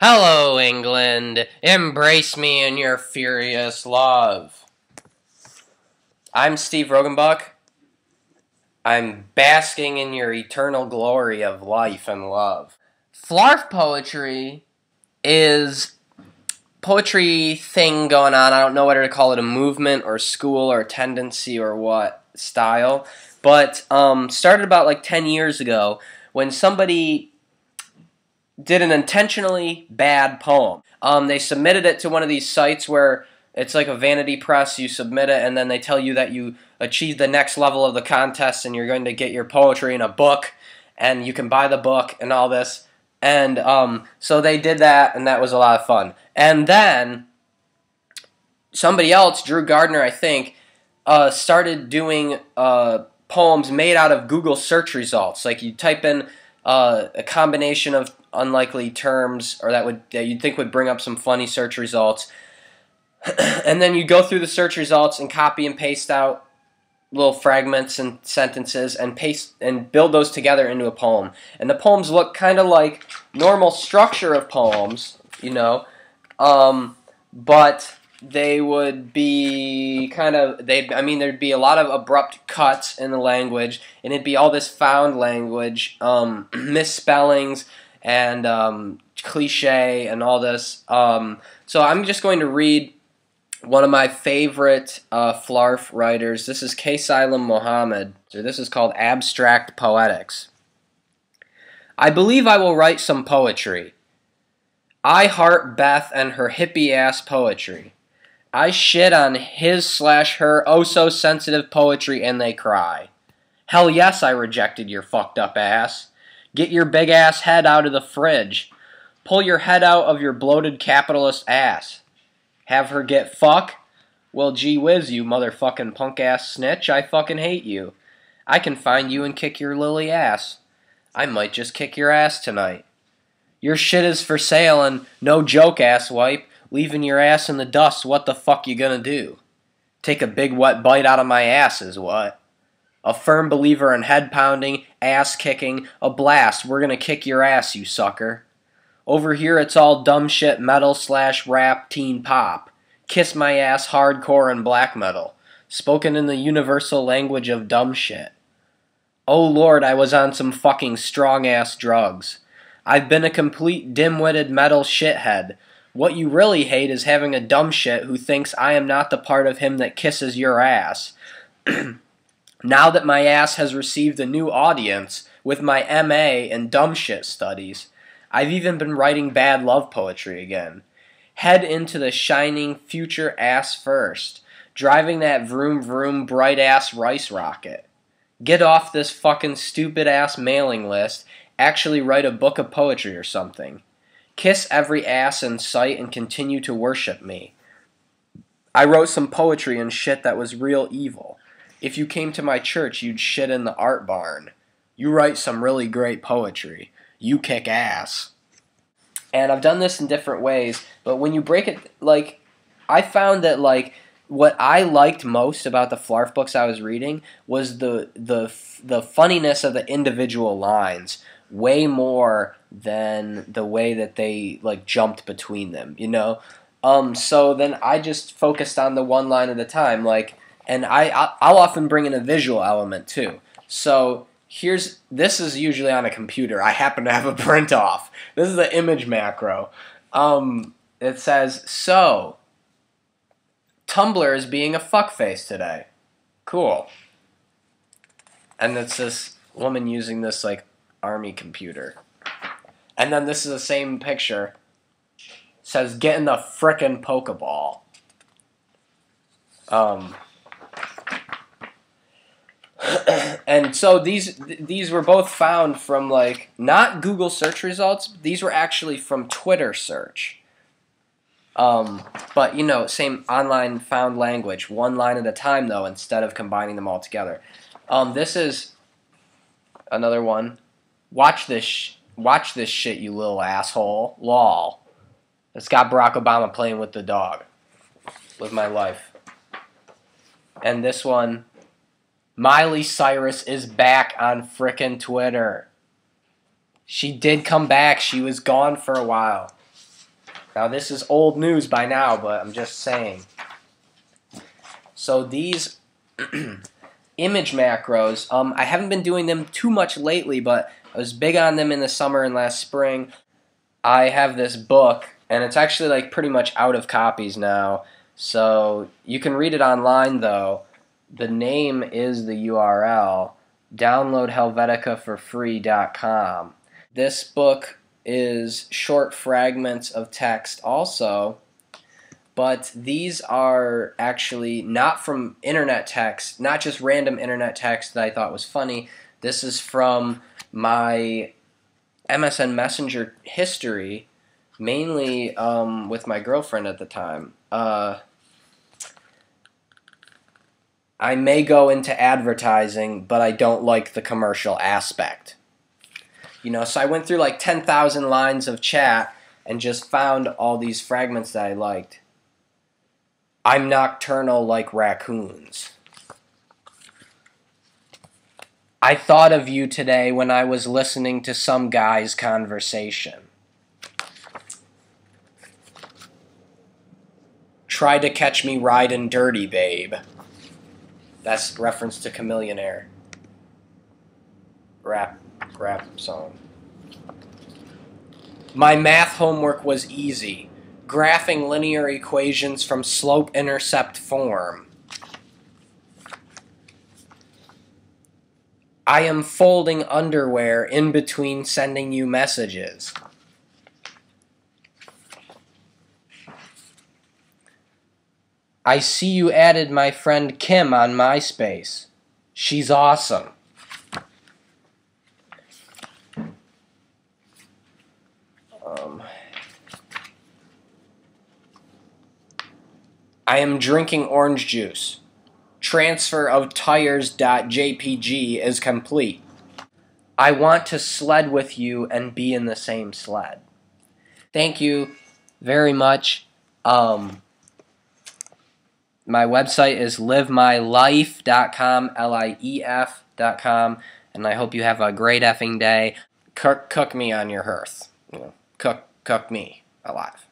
Hello, England. Embrace me in your furious love. I'm Steve Rogenbuck. I'm basking in your eternal glory of life and love. Flarf poetry is poetry thing going on. I don't know whether to call it a movement or school or tendency or what style, but started about like 10 years ago when somebody did an intentionally bad poem. They submitted it to one of these sites where it's like a vanity press. You submit it and then they tell you that you achieved the next level of the contest and you're going to get your poetry in a book and you can buy the book and all this. And so they did that, and that was a lot of fun. And then somebody else, Drew Gardner, I think, started doing poems made out of Google search results. Like you type in a combination of unlikely terms, or that you'd think would bring up some funny search results, and then you go through the search results and copy and paste out little fragments and sentences and paste and build those together into a poem. And the poems look kind of like normal structure of poems, you know, but they would be kind of, there'd be a lot of abrupt cuts in the language, and it'd be all this found language, misspellings, and cliche, and all this. So I'm just going to read one of my favorite Flarf writers. This is K. Silam Mohammed. So this is called Abstract Poetics. I believe I will write some poetry. I heart Beth and her hippie-ass poetry. I shit on his/her oh-so-sensitive poetry and they cry. Hell yes, I rejected your fucked-up ass. Get your big-ass head out of the fridge. Pull your head out of your bloated capitalist ass. Have her get fuck? Well, gee whiz, you motherfucking punk-ass snitch, I fucking hate you. I can find you and kick your lily ass. I might just kick your ass tonight. Your shit is for sale and no joke, asswipe. Leaving your ass in the dust, what the fuck you gonna do? Take a big wet bite out of my ass is what? A firm believer in head pounding, ass kicking, a blast, we're gonna kick your ass, you sucker. Over here, it's all dumb shit metal/rap teen pop. Kiss my ass hardcore and black metal. Spoken in the universal language of dumb shit. Oh lord, I was on some fucking strong-ass drugs. I've been a complete dim-witted metal shithead. What you really hate is having a dumb shit who thinks I am not the part of him that kisses your ass. Now that my ass has received a new audience with my MA in dumb shit studies, I've even been writing bad love poetry again. Head into the shining future ass first, driving that vroom vroom bright ass rice rocket. Get off this fucking stupid ass mailing list, actually write a book of poetry or something. Kiss every ass in sight and continue to worship me. I wrote some poetry and shit that was real evil. If you came to my church, you'd shit in the art barn. You write some really great poetry. You kick ass. And I've done this in different ways, but when you break it, like, I found that, like, what I liked most about the Flarf books I was reading was the funniness of the individual lines way more than the way that they, like, jumped between them, you know? So then I just focused on the one line at a time, like, and I'll often bring in a visual element, too. So this is usually on a computer. I happen to have a print off. This is the image macro. It says, so, Tumblr is being a fuckface today. Cool. And it's this woman using this, like, army computer. And then this is the same picture. It says, get in the frickin' Pokeball. And so these were both found from, like, not Google search results. These were actually from Twitter search. But, you know, same online found language. One line at a time, though, instead of combining them all together. This is another one. Watch this shit, you little asshole. Lol. It's got Barack Obama playing with the dog. Live my life. And this one. Miley Cyrus is back on frickin' Twitter. She did come back. She was gone for a while. Now this is old news by now, but I'm just saying. So these image macros, I haven't been doing them too much lately, but I was big on them in the summer and last spring. I have this book, and it's actually like pretty much out of copies now, so you can read it online though. The name is the URL, downloadhelveticaforfree.com. This book is short fragments of text also, but these are actually not from internet text, not just random internet text that I thought was funny. This is from my MSN Messenger history, mainly with my girlfriend at the time. I may go into advertising, but I don't like the commercial aspect. You know, so I went through like 10,000 lines of chat and just found all these fragments that I liked. I'm nocturnal like raccoons. I thought of you today when I was listening to some guy's conversation. Try to catch me riding dirty, babe. That's reference to Chamillionaire. Rap song. My math homework was easy. Graphing linear equations from slope-intercept form. I am folding underwear in between sending you messages. I see you added my friend Kim on MySpace. She's awesome. I am drinking orange juice. Transfer of tires.jpg is complete. I want to sled with you and be in the same sled. Thank you very much. My website is livemylief.com, L-I-E-F.com, and I hope you have a great effing day. Cook me on your hearth. You know, cook me alive.